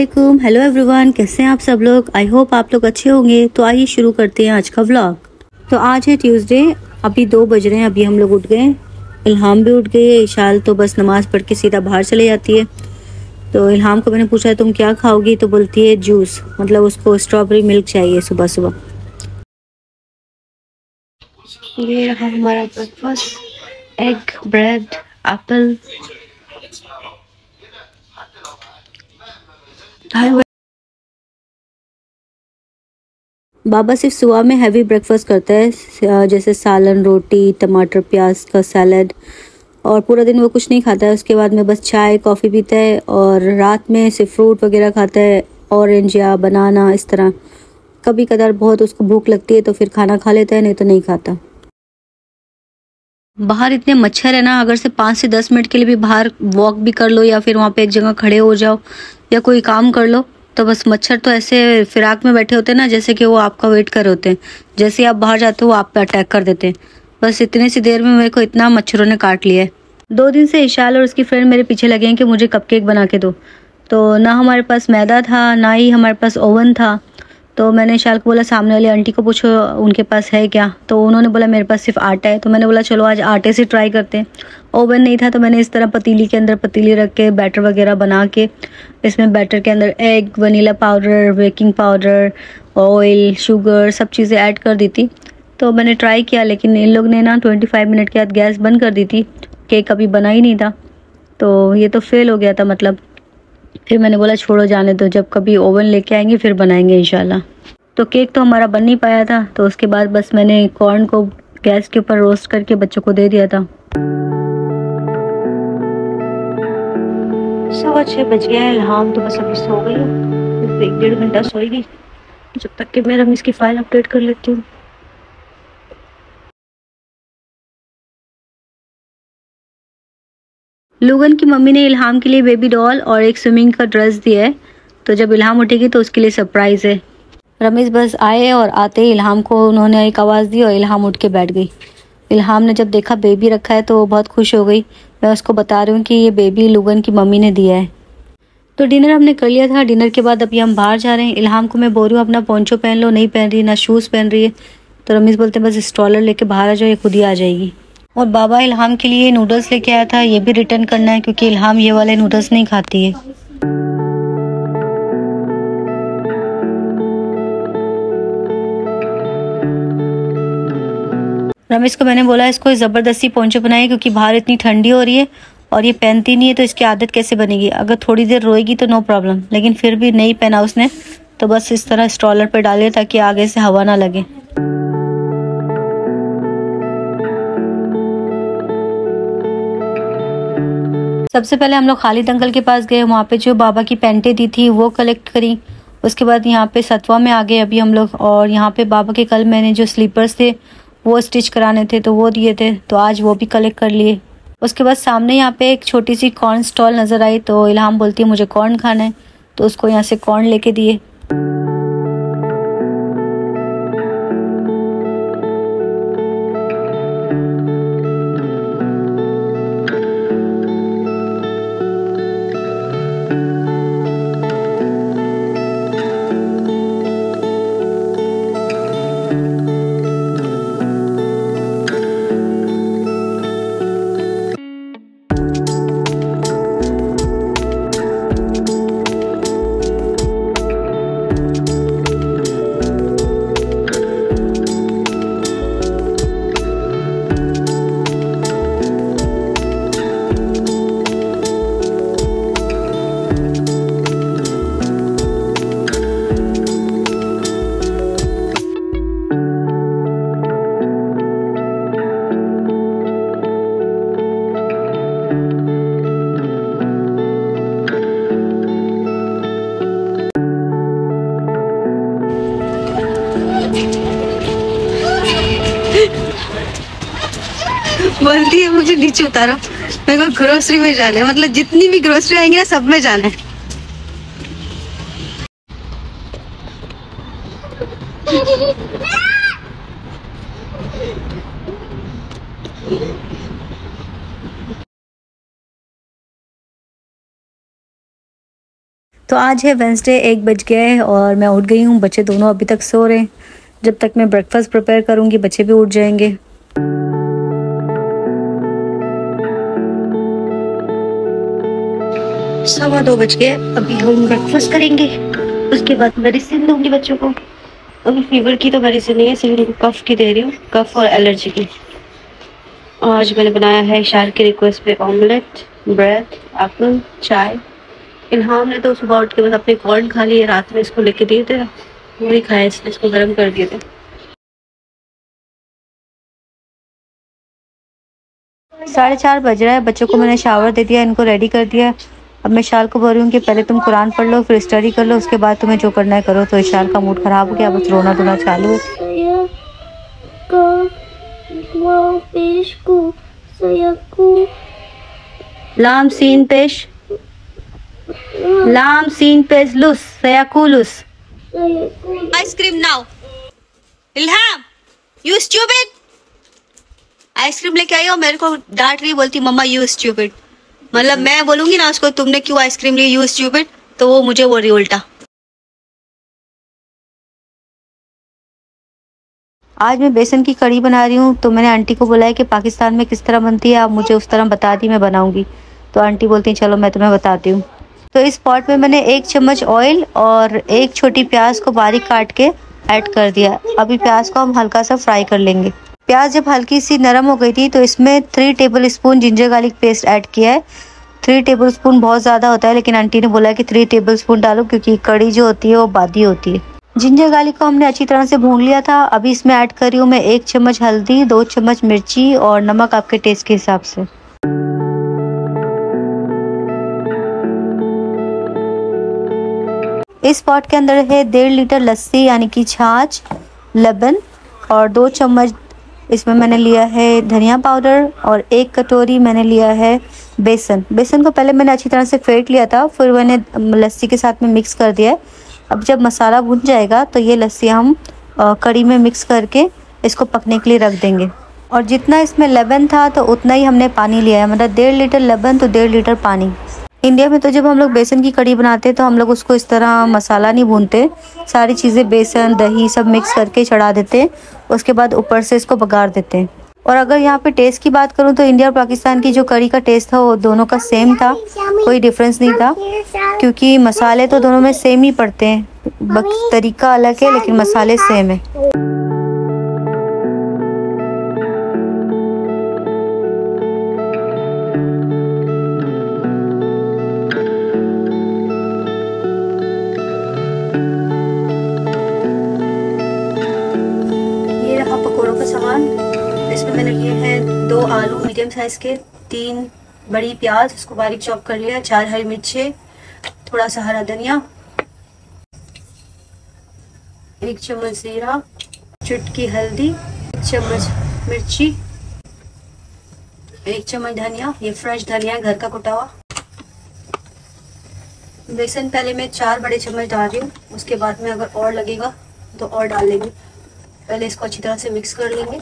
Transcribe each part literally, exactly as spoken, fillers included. अस्सलामुअलैकुम। Hello everyone, कैसे हैं आप सब लोग। आई होप आप लोग अच्छे होंगे। तो आइए शुरू करते हैं आज का व्लॉग। तो आज है ट्यूसडे, अभी दो बज रहे हैं। अभी हम लोग उठ गए, इल्हाम भी उठ गई है। इशाल तो बस नमाज पढ़ के सीधा बाहर चले जाती है। तो इल्हाम को मैंने पूछा तुम क्या खाओगी, तो बोलती है जूस, मतलब उसको स्ट्रॉबेरी मिल्क चाहिए सुबह सुबह। ये रहा हमारा ब्रेकफास्ट, एग, ब्रेड, एप्पल। बाबा सिर्फ सुबह में हैवी ब्रेकफास्ट करता है, जैसे सालन, रोटी, टमाटर प्याज का सैलड, और पूरा दिन वो कुछ नहीं खाता है। उसके बाद में बस चाय कॉफ़ी पीता है, और रात में सिर्फ फ्रूट वगैरह खाता है, ऑरेंज या बनाना इस तरह। कभी कदार बहुत उसको भूख लगती है तो फिर खाना खा लेता है, नहीं तो नहीं खाता। बाहर इतने मच्छर है ना, अगर से पाँच से दस मिनट के लिए भी बाहर वॉक भी कर लो या फिर वहाँ पे एक जगह खड़े हो जाओ या कोई काम कर लो, तो बस मच्छर तो ऐसे फिराक में बैठे होते हैं ना, जैसे कि वो आपका वेट कर रहे होते हैं। जैसे आप बाहर जाते हो वो आप पे अटैक कर देते हैं। बस इतने सी देर में मेरे को इतना मच्छरों ने काट लिया है। दो दिन से इशाल और उसकी फ्रेंड मेरे पीछे लगे हैं कि मुझे कपकेक बना के दो। तो ना हमारे पास मैदा था, ना ही हमारे पास ओवन था। तो मैंने इशाल को बोला सामने वाली आंटी को पूछो उनके पास है क्या, तो उन्होंने बोला मेरे पास सिर्फ आटा है। तो मैंने बोला चलो आज आटे से ट्राई करते हैं। ओवन नहीं था तो मैंने इस तरह पतीली के अंदर पतीली रख के बैटर वगैरह बना के, इसमें बैटर के अंदर egg, vanilla powder, baking powder, oil, sugar, सब चीज़ें ऐड कर दी थी। तो मैंने ट्राई किया, लेकिन इन लोग ने ना ट्वेंटी फाइव मिनट के बाद गैस बंद कर दी थी। केक अभी बना ही नहीं था, तो ये तो फेल हो गया था मतलब। फिर मैंने बोला छोड़ो जाने दो, जब कभी ओवन लेके आएंगे फिर बनाएंगे इंशाल्लाह। तो केक तो हमारा बन नहीं पाया था, तो उसके बाद बस मैंने कॉर्न को गैस के ऊपर रोस्ट करके बच्चों को दे दिया था। सवा छः बज गया है, इल्हाम तो बस अभी सो गई, तो एक डेढ़ घंटा सोएगी जब तक कि मैं इसकी फाइल अपडेट कर लेती हूँ। लुगन की मम्मी ने इल्हाम के लिए बेबी डॉल और एक स्विमिंग का ड्रेस दिया है, तो जब इल्हाम उठेगी तो उसके लिए सरप्राइज़ है। रमेश बस आए और आते ही इल्हाम को उन्होंने एक आवाज़ दी और इल्हाम उठ के बैठ गई। इल्हाम ने जब देखा बेबी रखा है तो वो बहुत खुश हो गई। मैं उसको बता रही हूँ कि ये बेबी लुगन की मम्मी ने दिया है। तो डिनर हमने कर लिया था। डिनर के बाद अभी हम बाहर जा रहे हैं। इल्हाम को मैं बोल रही हूँ अपना पोंचो पहन लो, नहीं पहन रही, ना शूज़ पहन रही है। तो रमेश बोलते बस स्ट्रॉलर लेके बाहर आ जाओ, ये खुद ही आ जाएगी। और बाबा इल्हाम के लिए नूडल्स लेके आया था, ये भी रिटर्न करना है क्योंकि इल्हाम ये वाले नूडल्स नहीं खाती है। रमेश को मैंने बोला इसको ज़बरदस्ती पोंछो बनाए क्योंकि बाहर इतनी ठंडी हो रही है और ये पहनती नहीं है, तो इसकी आदत कैसे बनेगी। अगर थोड़ी देर रोएगी तो नो प्रॉब्लम, लेकिन फिर भी नहीं पहना उसने, तो बस इस तरह स्ट्रॉलर पर डाले ताकि आगे से हवा ना लगे। सबसे पहले हम लोग खालिद अंकल के पास गए, वहाँ पे जो बाबा की पैंटें दी थी वो कलेक्ट करी। उसके बाद यहाँ पे सतवा में आ गए अभी हम लोग, और यहाँ पे बाबा के कल मैंने जो स्लीपर्स थे वो स्टिच कराने थे तो वो दिए थे, तो आज वो भी कलेक्ट कर लिए। उसके बाद सामने यहाँ पे एक छोटी सी कॉर्न स्टॉल नज़र आई, तो इल्हाम बोलती है मुझे कॉर्न खाना है, तो उसको यहाँ से कॉर्न लेके दिए। बोलती है मुझे नीचे उतारो, मेरे को ग्रोसरी में जाना है, मतलब जितनी भी ग्रोसरी आएंगी ना सब में जाना है। तो आज है वेंसडे, एक बज गया है और मैं उठ गई हूँ। बच्चे दोनों अभी तक सो रहे हैं। जब तक मैं ब्रेकफास्ट प्रिपेयर करूँगी बच्चे भी उठ जाएंगे। सवा दो बज गए, अभी हम ब्रेकफास्ट करेंगे, उसके बाद मेडिसिन दूँगी बच्चों को। अभी फीवर की तो मेडिसिन नहीं है, सिर्फ उनको कफ़ की दे रही हूँ, कफ़ और एलर्जी की। आज मैंने बनाया है शार की रिक्वेस्ट पे ऑमलेट, ब्रेड, एप्पल, चाय। इल्हाम ने तो सुबह उठ के बस अपने कॉर्न खा लिए, रात में इसको लेके दिए थे, वो ही खाया, इसलिए इसको गर्म कर दिए थे। साढ़े चार बज रहा है, बच्चों को मैंने शावर दे दिया, इनको रेडी कर दिया। अब मैं शाल को बोल रही हूँ कि पहले तुम कुरान पढ़ लो, फिर स्टडी कर लो, उसके बाद तुम्हें जो करना है करो। तो शाल का मूड खराब हो गया, बस रोना धोना चालू है। लाम सीन पेश, लाम सीन पेश लुस सयाकुलुस। Ice cream now. इल्हाम, you stupid, ice cream लेके आई हो। मेरे को डांट रही, बोलती मम्मा यू स्टूपिड, मतलब मैं बोलूंगी ना उसको तुमने क्यों आइसक्रीम ली, यू स्टूपिड, तो वो मुझे बोल रही उल्टा। आज मैं बेसन की कड़ी बना रही हूँ, तो मैंने आंटी को बोला है कि पाकिस्तान में किस तरह बनती है, आप मुझे उस तरह बता दी, मैं बनाऊंगी। तो आंटी बोलती है चलो मैं तुम्हें बताती हूँ। तो इस पॉट में मैंने एक चम्मच ऑयल और एक छोटी प्याज को बारीक काट के ऐड कर दिया। अभी प्याज को हम हल्का सा फ्राई कर लेंगे। प्याज जब हल्की सी नरम हो गई थी तो इसमें three tablespoon ginger garlic paste add किया है। थ्री टेबलस्पून बहुत ज़्यादा होता है, लेकिन आंटी ने बोला कि थ्री टेबलस्पून डालो क्योंकि कड़ी जो होती है वो बादी होती है। जिंजर गार्लिक को हमने अच्छी तरह से भून लिया था। अभी इसमें ऐड कर रही हूँ मैं एक चम्मच हल्दी, दो चम्मच मिर्ची और नमक आपके टेस्ट के हिसाब से। इस पॉट के अंदर है डेढ़ लीटर लस्सी यानी कि छाछ, लबन और दो चम्मच इसमें मैंने लिया है धनिया पाउडर और एक कटोरी मैंने लिया है बेसन। बेसन को पहले मैंने अच्छी तरह से फेंट लिया था, फिर मैंने लस्सी के साथ में मिक्स कर दिया है। अब जब मसाला भुन जाएगा तो ये लस्सी हम कड़ी में मिक्स करके इसको पकने के लिए रख देंगे। और जितना इसमें लबन था तो उतना ही हमने पानी लिया है, मतलब डेढ़ लीटर लबन तो डेढ़ लीटर पानी। इंडिया में तो जब हम लोग बेसन की कड़ी बनाते हैं तो हम लोग उसको इस तरह मसाला नहीं भूनते, सारी चीज़ें बेसन दही सब मिक्स करके चढ़ा देते हैं, उसके बाद ऊपर से इसको बघार देते हैं। और अगर यहाँ पे टेस्ट की बात करूँ तो इंडिया और पाकिस्तान की जो कड़ी का टेस्ट था वो दोनों का सेम था, कोई डिफरेंस नहीं था, क्योंकि मसाले तो दोनों में सेम ही पड़ते हैं, बस तरीका अलग है लेकिन मसाले सेम है। मीडियम साइज के तीन बड़ी प्याज, उसको बारीक चॉप कर लिया, चार हरी मिर्चें, थोड़ा सा हरा धनिया, एक चम्मच जीरा, चुटकी हल्दी, एक चम्मच मिर्ची, एक चम्मच धनिया, ये फ्रेश धनिया घर का कुटा हुआ। बेसन पहले मैं चार बड़े चम्मच डाल रही हूँ, उसके बाद में अगर और लगेगा तो और डाल लेंगे। पहले इसको अच्छी तरह से मिक्स कर लेंगे।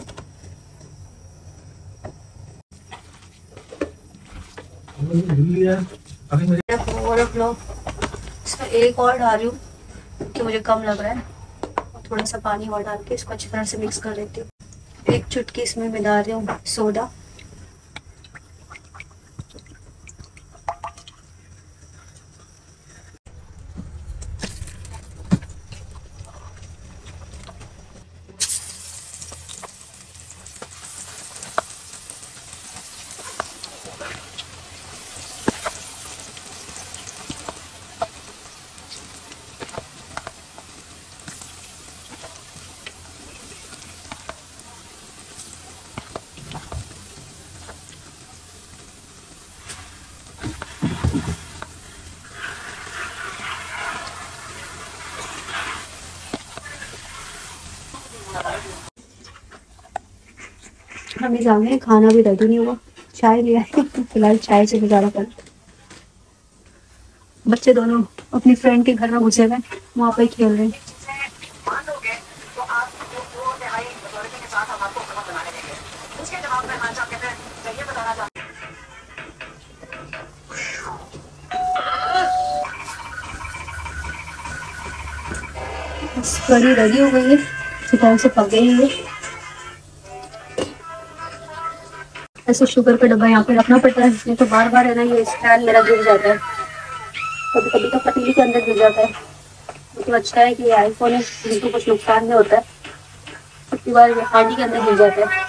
इसमें एक और डाल रही हूँ क्योंकि मुझे कम लग रहा है, और थोड़ा सा पानी और डाल के इसको अच्छी तरह से मिक्स कर लेती हूँ। एक चुटकी इसमें मैं डाल रही हूँ सोडा, अभी जा रहे हैं, खाना भी रेडी नहीं हुआ, चाय लिया है फिलहाल, चाय से गुजारा कर। बच्चे दोनों अपनी फ्रेंड के घर में घुसे हुए, वहाँ पर खेल रहे हैं। कड़ी रेडी हो गई है, अच्छी तरह से पक गई है। ऐसे शुगर का डब्बा यहाँ पे रखना पड़ता है, इसलिए तो बार बार है ना ये स्टैंड मेरा गिर जाता है, कभी कभी तो पतीली के अंदर गिर जाता है। तो अच्छा है कि ये आईफोन है, जिनको कुछ नुकसान नहीं होता है, उसकी बार ये हांडी के अंदर गिर जाता है।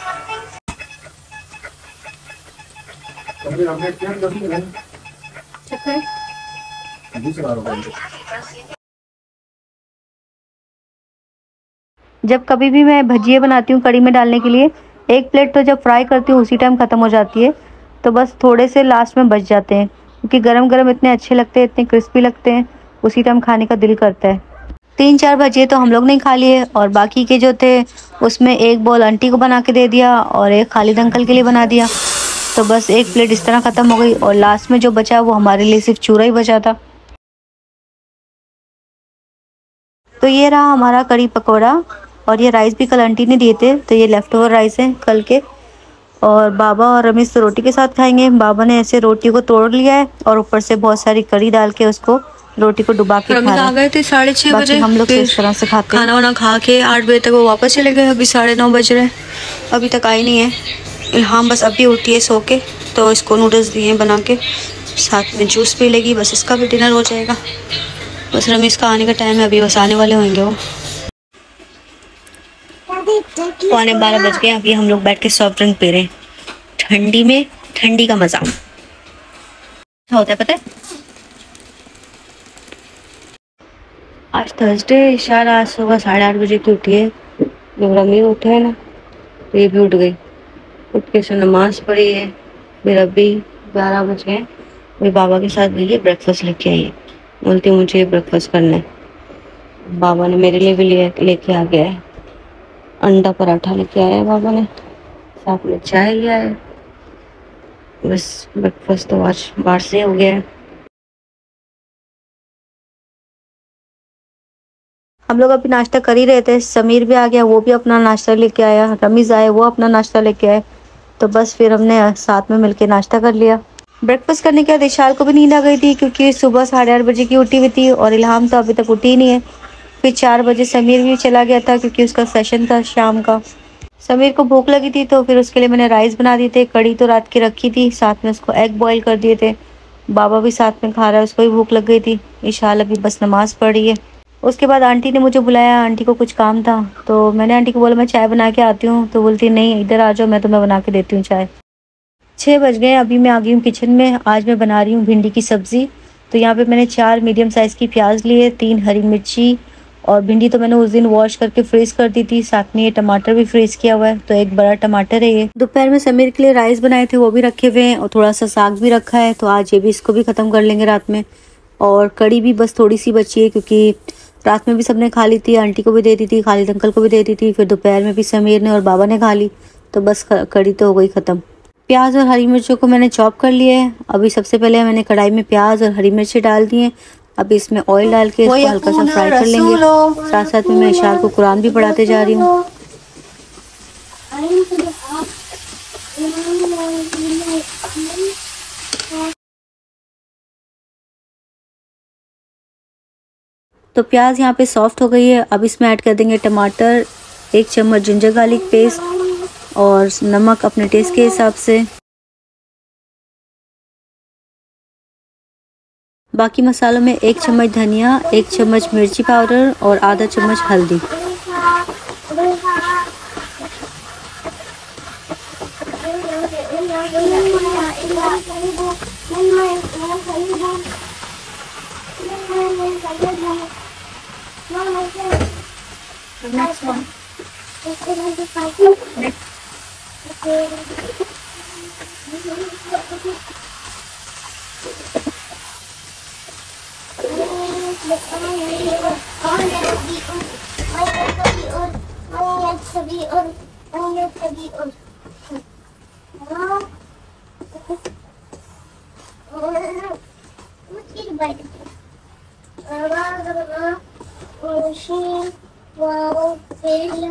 जब कभी भी मैं भजिए बनाती हूँ कड़ी में डालने के लिए, एक प्लेट तो जब फ्राई करती हूँ उसी टाइम ख़त्म हो जाती है, तो बस थोड़े से लास्ट में बच जाते हैं, क्योंकि गरम गरम इतने अच्छे लगते हैं, इतने क्रिस्पी लगते हैं, उसी टाइम खाने का दिल करता है। तीन चार भजिए तो हम लोग ने खा लिए, और बाकी के जो थे उसमें एक बॉल आंटी को बना के दे दिया और एक खालिद अंकल के लिए बना दिया। तो बस एक प्लेट इस तरह ख़त्म हो गई, और लास्ट में जो बचा वो हमारे लिए सिर्फ चूरा ही बचा था। तो ये रहा हमारा कड़ी पकोड़ा, और ये राइस भी कल आंटी ने दिए थे, तो ये लेफ़्ट ओवर राइस हैं कल के। और बाबा और रमेश तो रोटी के साथ खाएंगे। बाबा ने ऐसे रोटी को तोड़ लिया है और ऊपर से बहुत सारी कड़ी डाल के उसको रोटी को डुबा के खा आ गए थे साढ़े छः बजे। हम लोग इस तरह से खाते हैं, खाना वाना खा के आठ बजे तक वो वापस चले गए। अभी साढ़े नौ बज रहे हैं, अभी तक आई नहीं है। इल्हाम बस अभी उठी है सो के, तो इसको नूडल्स दिए हैं बना के, साथ में जूस पी लेगी, बस इसका भी डिनर हो जाएगा। बस रमेश का आने का टाइम है, अभी बस आने वाले होंगे वो। पौने बारह बज गए, अभी हम लोग बैठ के सॉफ्ट ड्रिंक पी रहे हैं। ठंडी में ठंडी का मजा क्या होता है पता है। आज थर्सडे, शायद आज सुबह साढ़े आठ बजे की उठी है। जो रमी उठा है ना, तो ये भी उठ गई, उठ के से नमाज पढ़ी है। मेरा भी ग्यारह बज गए, मेरे बाबा के साथ गई है, ब्रेकफास्ट लेके आई है। बोलती मुझे ब्रेकफास्ट करना है, बाबा ने मेरे लिए भी लेके आ गया है। अंडा पराठा लेके आया है बाबा ने, साथ में चाय लिया है। बस ब्रेकफास्ट तो आज बाहर से हो गया है। हम लोग अभी नाश्ता कर ही रहे थे, समीर भी आ गया, वो भी अपना नाश्ता लेके आया। रमीज़ आए, वो अपना नाश्ता लेके आए। तो बस फिर हमने साथ में मिलके नाश्ता कर लिया। ब्रेकफास्ट करने के बाद इशाल को भी नींद आ गई थी, क्योंकि सुबह साढ़े आठ बजे की उठी हुई थी, और इल्हाम तो अभी तक उठी ही नहीं है। फिर चार बजे समीर भी चला गया था, क्योंकि उसका सेशन था शाम का। समीर को भूख लगी थी, तो फिर उसके लिए मैंने राइस बना दिए थे, कड़ी तो रात की रखी थी, साथ में उसको एग बॉईल कर दिए थे। बाबा भी साथ में खा रहा है, उसको भी भूख लग गई थी। इशाल अभी बस नमाज़ पढ़ रही है। उसके बाद आंटी ने मुझे बुलाया, आंटी को कुछ काम था, तो मैंने आंटी को बोला मैं चाय बना के आती हूँ, तो बोलती नहीं इधर आ जाओ, मैं तुम्हें बना के देती हूँ चाय। छः बज गए, अभी मैं आ गई हूँ किचन में। आज मैं बना रही हूँ भिंडी की सब्ज़ी। तो यहाँ पर मैंने चार मीडियम साइज़ की प्याज ली है, तीन हरी मिर्ची, और भिंडी तो मैंने उस दिन वॉश करके फ्रीज कर दी थी। साथ में ये टमाटर भी फ्रीज किया हुआ है, तो एक बड़ा टमाटर है ये। दोपहर में समीर के लिए राइस बनाए थे, वो भी रखे हुए हैं, और थोड़ा सा साग भी रखा है, तो आज ये भी इसको भी ख़त्म कर लेंगे रात में। और कड़ी भी बस थोड़ी सी बची है, क्योंकि रात में भी सबने खा ली थी, आंटी को भी दे दी थी, खालिद अंकल को भी दे दी थी, फिर दोपहर में भी समीर ने और बाबा ने खा ली। तो बस कड़ी तो हो गई ख़त्म। प्याज और हरी मिर्चों को मैंने चॉप कर लिए है। अभी सबसे पहले मैंने कढ़ाई में प्याज और हरी मिर्ची डाल दी हैं। अब इसमें ऑयल डाल के इसको हल्का सा फ्राई कर लेंगे। साथ साथ में मैं इशार को कुरान भी पढ़ाते जा रही हूँ। तो प्याज यहाँ पे सॉफ्ट हो गई है। अब इसमें ऐड कर देंगे टमाटर, एक चम्मच जिंजर गार्लिक पेस्ट और नमक अपने टेस्ट के हिसाब से। बाकी मसालों में एक चम्मच धनिया, एक चम्मच मिर्ची पाउडर और आधा चम्मच हल्दी।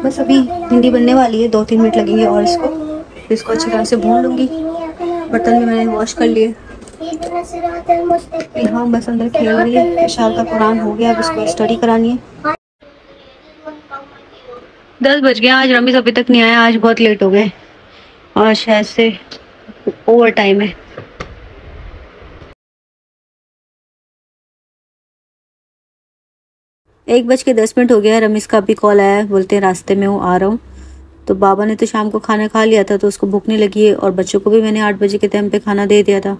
बस अभी भिंडी बनने वाली है, दो तीन मिनट लगेंगे, और इसको इसको अच्छी तरह से भून लूँगी। बर्तन भी मैंने वॉश कर लिए। हाँ, बस अंदर खेल रही है। इशार का कुरान हो गया, अब इसको स्टडी करानी है। दस बज गया। आज रमीज अभी तक नहीं आया, आज बहुत लेट हो गए और शायद से ओवर टाइम है। एक बज के दस मिनट हो गया। रमीज का अभी कॉल आया, बोलते हैं रास्ते में हूँ, आ रहा हूँ। तो बाबा ने तो शाम को खाना खा लिया था तो उसको भूख नहीं लगी है, और बच्चों को भी मैंने आठ बजे के टाइम पे खाना दे दिया था।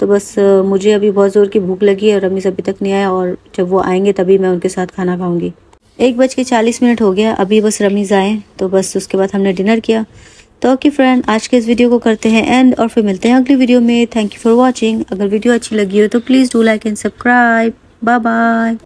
तो बस मुझे अभी बहुत ज़ोर की भूख लगी है और रमीज अभी तक नहीं आया, और जब वो आएंगे तभी मैं उनके साथ खाना खाऊंगी। एक बज के चालीस मिनट हो गया, अभी बस रमीज आए तो बस उसके बाद हमने डिनर किया। तो ओके फ्रेंड, आज के इस वीडियो को करते हैं एंड और फिर मिलते हैं अगली वीडियो में। Thank you for watching. अगर वीडियो अच्छी लगी हो तो please do like and subscribe. Bye bye.